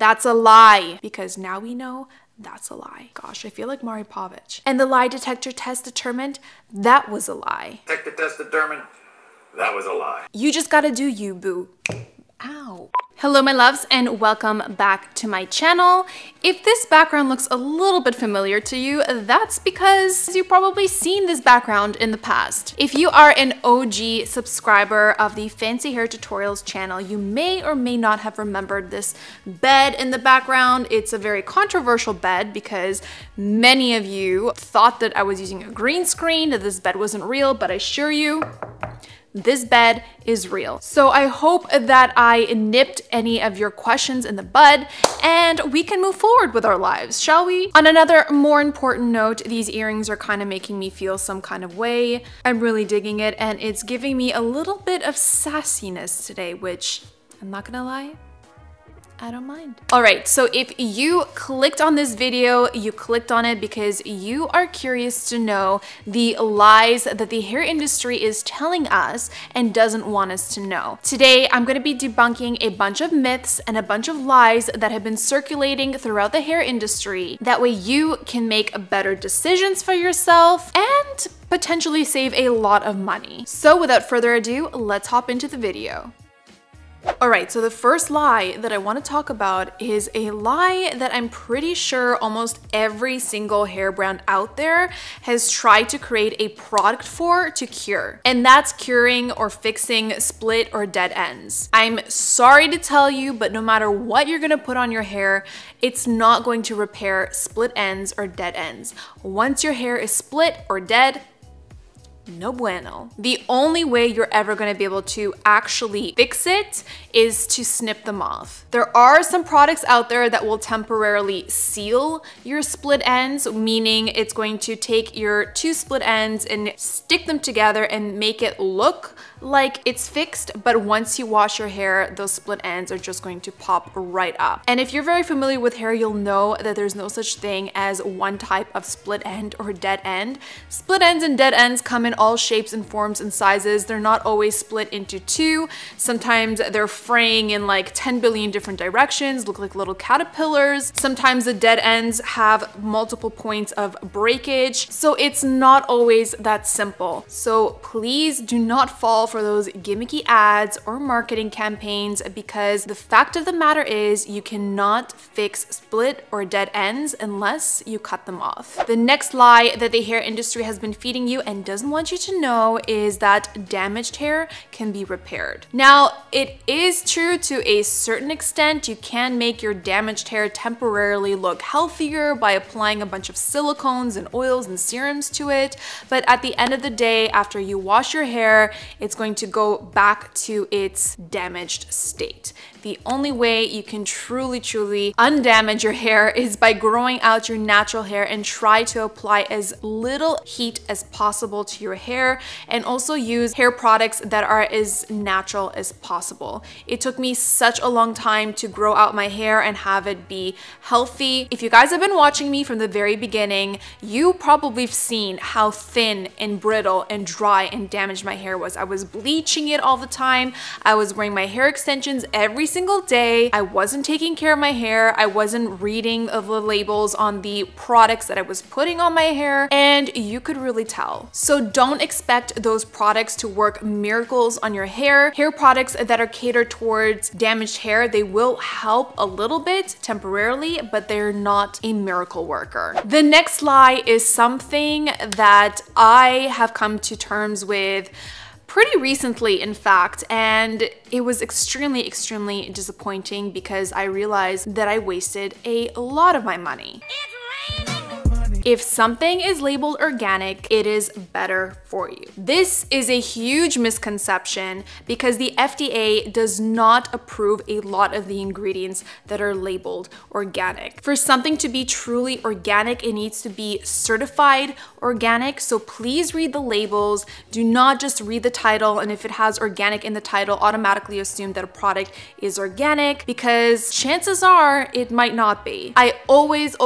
That's a lie, because now we know that's a lie. Gosh, I feel like Mari Povich. And the lie detector test determined that was a lie. Detector test determined that was a lie. You just gotta do you, boo. Ow. Hello my loves and welcome back to my channel. If this background looks a little bit familiar to you, that's because you've probably seen this background in the past. If you are an OG subscriber of the Fancy Hair Tutorials channel, you may or may not have remembered this bed in the background. It's a very controversial bed because many of you thought that I was using a green screen, that this bed wasn't real, but I assure you, this bed is real. So I hope that I nipped any of your questions in the bud and we can move forward with our lives, shall we? On another more important note, these earrings are kind of making me feel some kind of way. I'm really digging it and it's giving me a little bit of sassiness today, which I'm not gonna lie, I don't mind. All right, so if you clicked on this video, you clicked on it because you are curious to know the lies that the hair industry is telling us and doesn't want us to know. Today, I'm gonna be debunking a bunch of myths and a bunch of lies that have been circulating throughout the hair industry. That way you can make better decisions for yourself and potentially save a lot of money. So without further ado, let's hop into the video. Alright, so the first lie that I want to talk about is a lie that I'm pretty sure almost every single hair brand out there has tried to create a product for to cure, and that's curing or fixing split or dead ends. I'm sorry to tell you, but no matter what you're going to put on your hair, it's not going to repair split ends or dead ends. Once your hair is split or dead, no bueno. The only way you're ever going to be able to actually fix it is to snip them off. There are some products out there that will temporarily seal your split ends, meaning it's going to take your two split ends and stick them together and make it look like it's fixed, but once you wash your hair, those split ends are just going to pop right up. And if you're very familiar with hair, you'll know that there's no such thing as one type of split end or dead end. Split ends and dead ends come in all shapes and forms and sizes. They're not always split into two. Sometimes they're fraying in like 10 billion different directions, look like little caterpillars. Sometimes the dead ends have multiple points of breakage. So it's not always that simple. So please do not fall for those gimmicky ads or marketing campaigns, because the fact of the matter is you cannot fix split or dead ends unless you cut them off. The next lie that the hair industry has been feeding you and doesn't want you to know is that damaged hair can be repaired. Now, it is true to a certain extent. You can make your damaged hair temporarily look healthier by applying a bunch of silicones and oils and serums to it, but at the end of the day, after you wash your hair, it's going to go back to its damaged state. The only way you can truly undamage your hair is by growing out your natural hair and try to apply as little heat as possible to your hair, and also use hair products that are as natural as possible. It took me such a long time to grow out my hair and have it be healthy. If you guys have been watching me from the very beginning, you probably have seen how thin and brittle and dry and damaged my hair was. I was bleaching it all the time. I was wearing my hair extensions every single day. I wasn't taking care of my hair. I wasn't reading the labels on the products that I was putting on my hair, and you could really tell. So don't expect those products to work miracles on your hair. Hair products that are catered towards damaged hair, they will help a little bit temporarily, but they're not a miracle worker. The next lie is something that I have come to terms with pretty recently, in fact, and it was extremely disappointing because I realized that I wasted a lot of my money. If something is labeled organic, it is better for you. This is a huge misconception because the FDA does not approve a lot of the ingredients that are labeled organic. For something to be truly organic, it needs to be certified organic. So please read the labels. Do not just read the title, and if it has organic in the title, automatically assume that a product is organic, because chances are it might not be. I always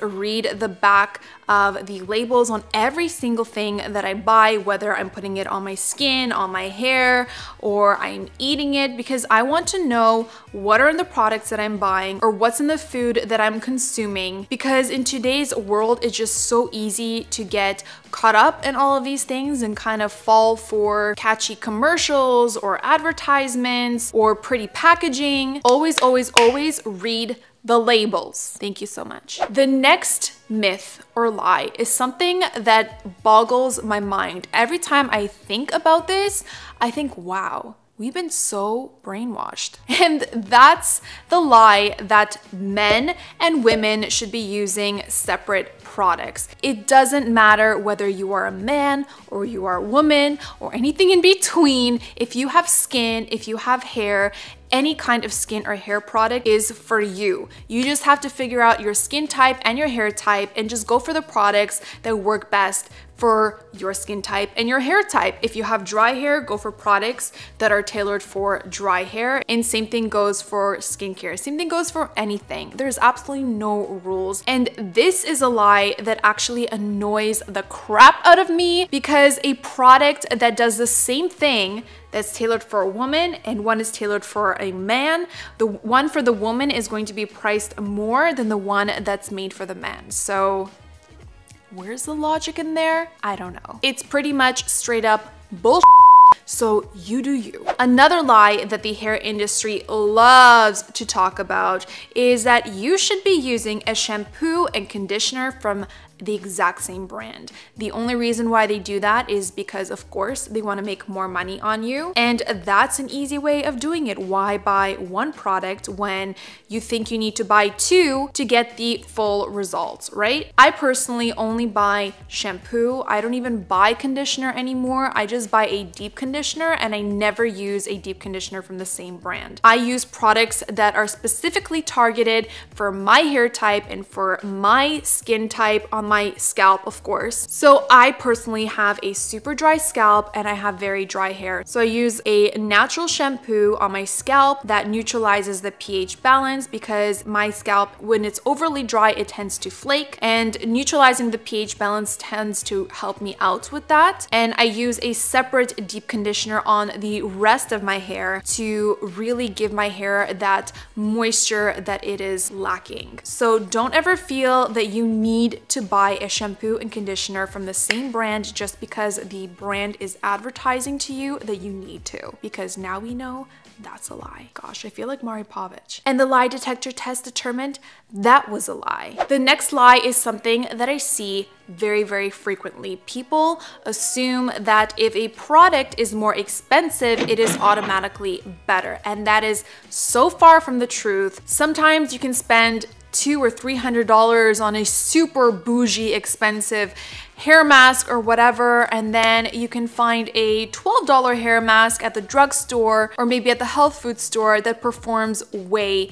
read the back of the labels on every single thing that I buy, whether I'm putting it on my skin, on my hair, or I'm eating it, because I want to know what are in the products that I'm buying or what's in the food that I'm consuming, because in today's world, it's just so easy to get caught up in all of these things and kind of fall for catchy commercials or advertisements or pretty packaging. Always, always, always read the labels. Thank you so much. The next myth or lie is something that boggles my mind. Every time I think about this, I think, wow, we've been so brainwashed. And that's the lie that men and women should be using separate products. It doesn't matter whether you are a man or you are a woman or anything in between. If you have skin, if you have hair, any kind of skin or hair product is for you. You just have to figure out your skin type and your hair type and just go for the products that work best for your skin type and your hair type. If you have dry hair, go for products that are tailored for dry hair. And same thing goes for skincare. Same thing goes for anything. There's absolutely no rules. And this is a lie that actually annoys the crap out of me, because a product that does the same thing that's tailored for a woman and one is tailored for a man, the one for the woman is going to be priced more than the one that's made for the man. So where's the logic in there? I don't know. It's pretty much straight up bullshit. So you do you. Another lie that the hair industry loves to talk about is that you should be using a shampoo and conditioner from the exact same brand. The only reason why they do that is because, of course, they want to make more money on you. And that's an easy way of doing it. Why buy one product when you think you need to buy two to get the full results, right? I personally only buy shampoo. I don't even buy conditioner anymore. I just buy a deep conditioner, and I never use a deep conditioner from the same brand. I use products that are specifically targeted for my hair type and for my skin type on my scalp, of course. So I personally have a super dry scalp and I have very dry hair. So I use a natural shampoo on my scalp that neutralizes the pH balance, because my scalp, when it's overly dry, it tends to flake, and neutralizing the pH balance tends to help me out with that. And I use a separate deep conditioner on the rest of my hair to really give my hair that moisture that it is lacking. So don't ever feel that you need to buy a shampoo and conditioner from the same brand just because the brand is advertising to you that you need to, because now we know that's a lie. Gosh, I feel like Mari Povich. And the lie detector test determined that was a lie. The next lie is something that I see very, very frequently. People assume that if a product is more expensive, it is automatically better. And that is so far from the truth. Sometimes you can spend $200 or $300 on a super bougie expensive hair mask or whatever, and then you can find a $12 hair mask at the drugstore or maybe at the health food store that performs way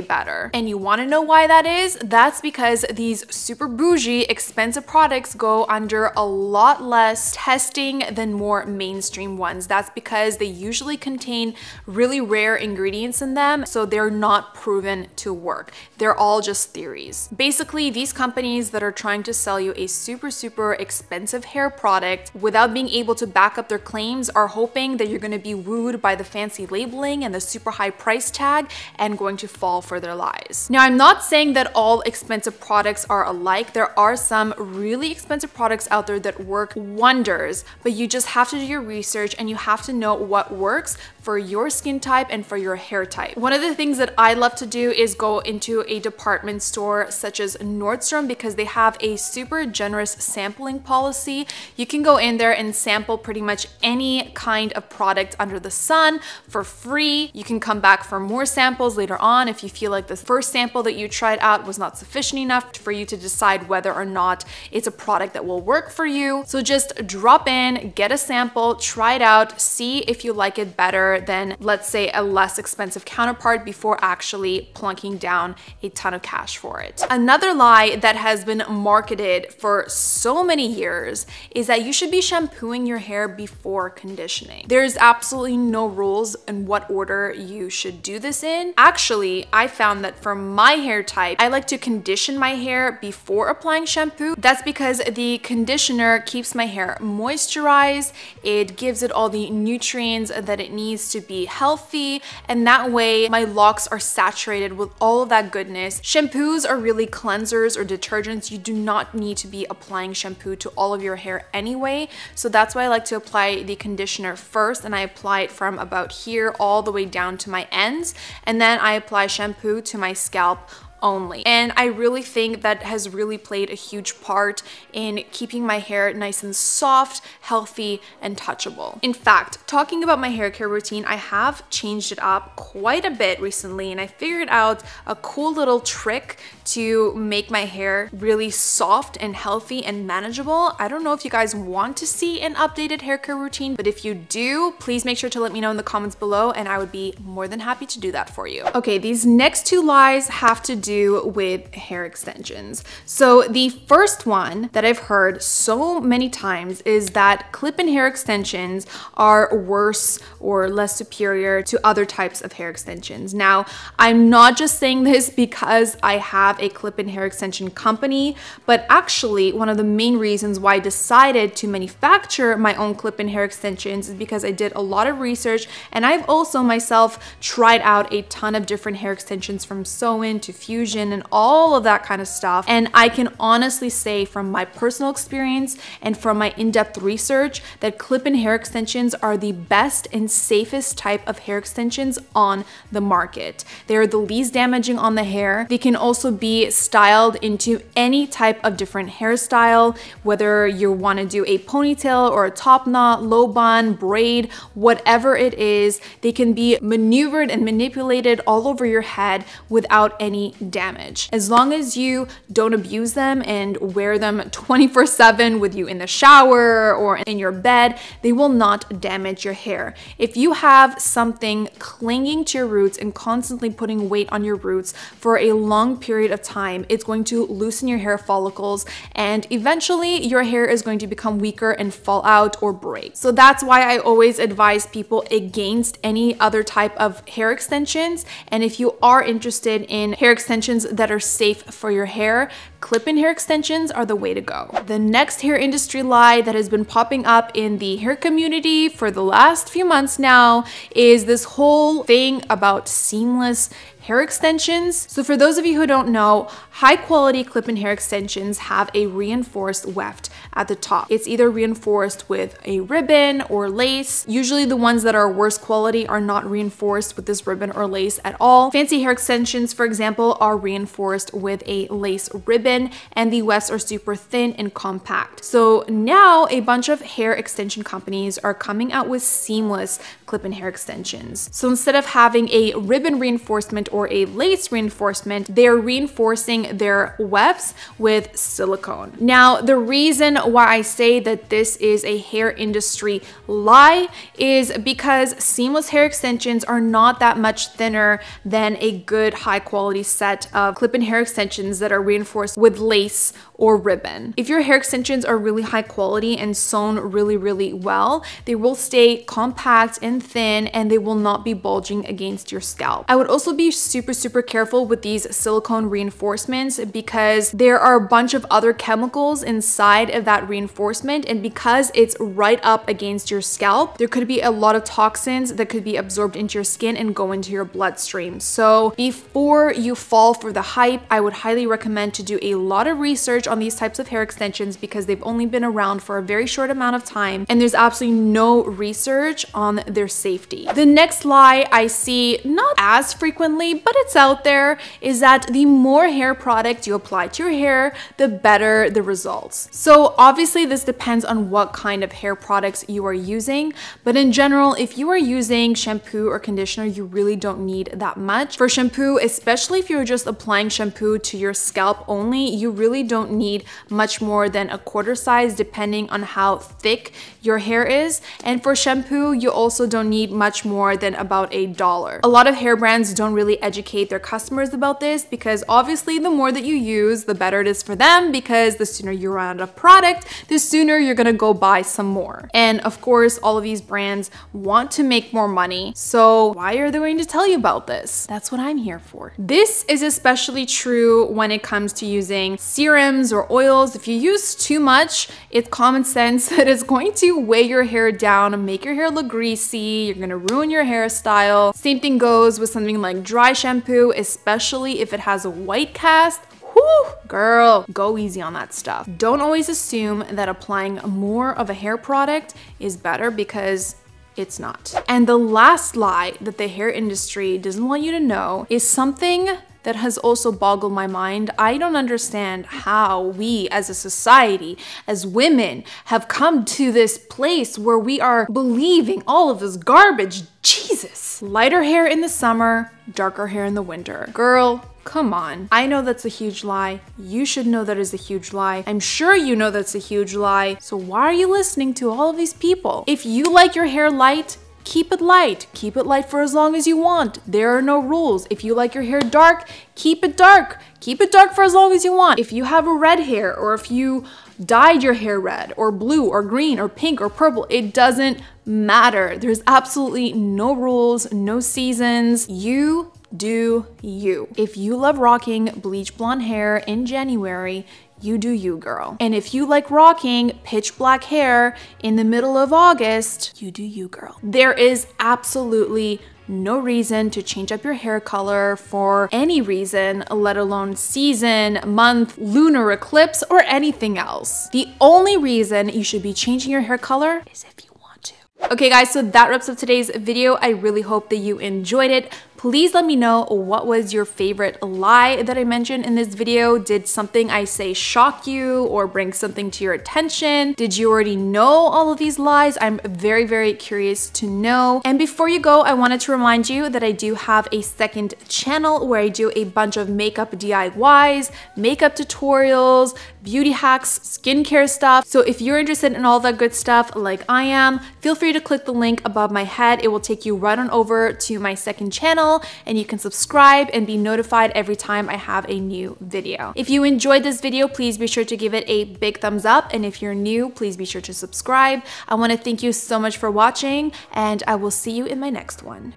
better. And you want to know why that is? That's because these super bougie expensive products go under a lot less testing than more mainstream ones. That's because they usually contain really rare ingredients in them, so they're not proven to work. They're all just theories. Basically, these companies that are trying to sell you a super expensive hair product without being able to back up their claims are hoping that you're going to be wooed by the fancy labeling and the super high price tag and going to fall for their lies. Now, I'm not saying that all expensive products are alike. There are some really expensive products out there that work wonders, but you just have to do your research and you have to know what works for your skin type and for your hair type. One of the things that I love to do is go into a department store such as Nordstrom, because they have a super generous sampling policy. You can go in there and sample pretty much any kind of product under the sun for free. You can come back for more samples later on if you feel like the first sample that you tried out was not sufficient enough for you to decide whether or not it's a product that will work for you. So just drop in, get a sample, try it out, see if you like it better than, let's say, a less expensive counterpart before actually plunking down a ton of cash for it. Another lie that has been marketed for so many years is that you should be shampooing your hair before conditioning. There's absolutely no rules in what order you should do this in. Actually, me, I found that for my hair type, I like to condition my hair before applying shampoo. That's because the conditioner keeps my hair moisturized, it gives it all the nutrients that it needs to be healthy, and that way my locks are saturated with all of that goodness. Shampoos are really cleansers or detergents. You do not need to be applying shampoo to all of your hair anyway, so that's why I like to apply the conditioner first, and I apply it from about here all the way down to my ends, and then I apply shampoo to my scalp only. And I really think that has really played a huge part in keeping my hair nice and soft, healthy, and touchable. In fact, talking about my hair care routine, I have changed it up quite a bit recently, and I figured out a cool little trick to make my hair really soft and healthy and manageable. I don't know if you guys want to see an updated hair care routine, but if you do, please make sure to let me know in the comments below, and I would be more than happy to do that for you. Okay, these next two lies have to do with hair extensions. So the first one that I've heard so many times is that clip-in hair extensions are worse or less superior to other types of hair extensions. Now, I'm not just saying this because I have a clip-in hair extension company, but actually one of the main reasons why I decided to manufacture my own clip-in hair extensions is because I did a lot of research, and I've also myself tried out a ton of different hair extensions, from sew-in to fusion and all of that kind of stuff. And I can honestly say from my personal experience and from my in-depth research that clip-in hair extensions are the best and safest type of hair extensions on the market. They are the least damaging on the hair. They can also be styled into any type of different hairstyle, whether you want to do a ponytail or a top knot, low bun, braid, whatever it is. They can be maneuvered and manipulated all over your head without any damage, as long as you don't abuse them and wear them 24/7 with you in the shower or in your bed. They will not damage your hair. If you have something clinging to your roots and constantly putting weight on your roots for a long period of time, it's going to loosen your hair follicles, and eventually your hair is going to become weaker and fall out or break. So that's why I always advise people against any other type of hair extensions. And if you are interested in hair extensions that are safe for your hair, clip-in hair extensions are the way to go. The next hair industry lie that has been popping up in the hair community for the last few months now is this whole thing about seamless hair extensions. So for those of you who don't know, high quality clip-in hair extensions have a reinforced weft at the top. It's either reinforced with a ribbon or lace. Usually the ones that are worse quality are not reinforced with this ribbon or lace at all. Fancy hair extensions, for example, are reinforced with a lace ribbon, and the wefts are super thin and compact. So now a bunch of hair extension companies are coming out with seamless clip-in hair extensions. So instead of having a ribbon reinforcement or a lace reinforcement, they're reinforcing their wefts with silicone. Now, the reason why I say that this is a hair industry lie is because seamless hair extensions are not that much thinner than a good high quality set of clip-in hair extensions that are reinforced with lace or ribbon. If your hair extensions are really high quality and sewn really, really well, they will stay compact and thin, and they will not be bulging against your scalp. I would also be super careful with these silicone reinforcements, because there are a bunch of other chemicals inside of that reinforcement, and because it's right up against your scalp, there could be a lot of toxins that could be absorbed into your skin and go into your bloodstream. So before you fall for the hype, I would highly recommend to do a lot of research on these types of hair extensions, because they've only been around for a very short amount of time, and there's absolutely no research on their safety. The next lie I see not as frequently, but it's out there, is that the more hair product you apply to your hair, the better the results. So obviously this depends on what kind of hair products you are using, but in general, if you are using shampoo or conditioner, you really don't need that much. For shampoo, especially if you're just applying shampoo to your scalp only, you really don't need much more than a quarter size, depending on how thick your hair is. And for shampoo, you also don't need much more than about $1. A lot of hair brands don't really educate their customers about this, because obviously the more that you use, the better it is for them, because the sooner you run out of product, the sooner you're gonna go buy some more. And of course, all of these brands want to make more money, so why are they going to tell you about this? That's what I'm here for. This is especially true when it comes to using serums or oils. If you use too much, it's common sense that it's going to weigh your hair down and make your hair look greasy. You're gonna ruin your hairstyle. Same thing goes with something like dry shampoo, especially if it has a white cast. Woo, girl, go easy on that stuff. Don't always assume that applying more of a hair product is better, because it's not. And the last lie that the hair industry doesn't want you to know is something that has also boggled my mind. I don't understand how we as a society, as women, have come to this place where we are believing all of this garbage. Jesus. Lighter hair in the summer, darker hair in the winter. Girl, come on. I know that's a huge lie. You should know that is a huge lie. I'm sure you know that's a huge lie. So why are you listening to all of these people? If you like your hair light, keep it light. Keep it light for as long as you want. There are no rules. If you like your hair dark, keep it dark. Keep it dark for as long as you want. If you have a red hair, or if you dyed your hair red or blue or green or pink or purple, it doesn't matter. There's absolutely no rules, no seasons. You do you. If you love rocking bleach blonde hair in January, you do you, girl. And if you like rocking pitch black hair in the middle of August, you do you, girl. There is absolutely no reason to change up your hair color for any reason, let alone season, month, lunar eclipse, or anything else. The only reason you should be changing your hair color is if you want to. Okay guys, so that wraps up today's video. I really hope that you enjoyed it. Please let me know what was your favorite lie that I mentioned in this video. Did something I say shock you or bring something to your attention? Did you already know all of these lies? I'm very, very curious to know. And before you go, I wanted to remind you that I do have a second channel where I do a bunch of makeup DIYs, makeup tutorials, beauty hacks, skincare stuff. So if you're interested in all that good stuff like I am, feel free to click the link above my head. It will take you right on over to my second channel, and you can subscribe and be notified every time I have a new video. If you enjoyed this video, please be sure to give it a big thumbs up, and if you're new, please be sure to subscribe. I want to thank you so much for watching, and I will see you in my next one.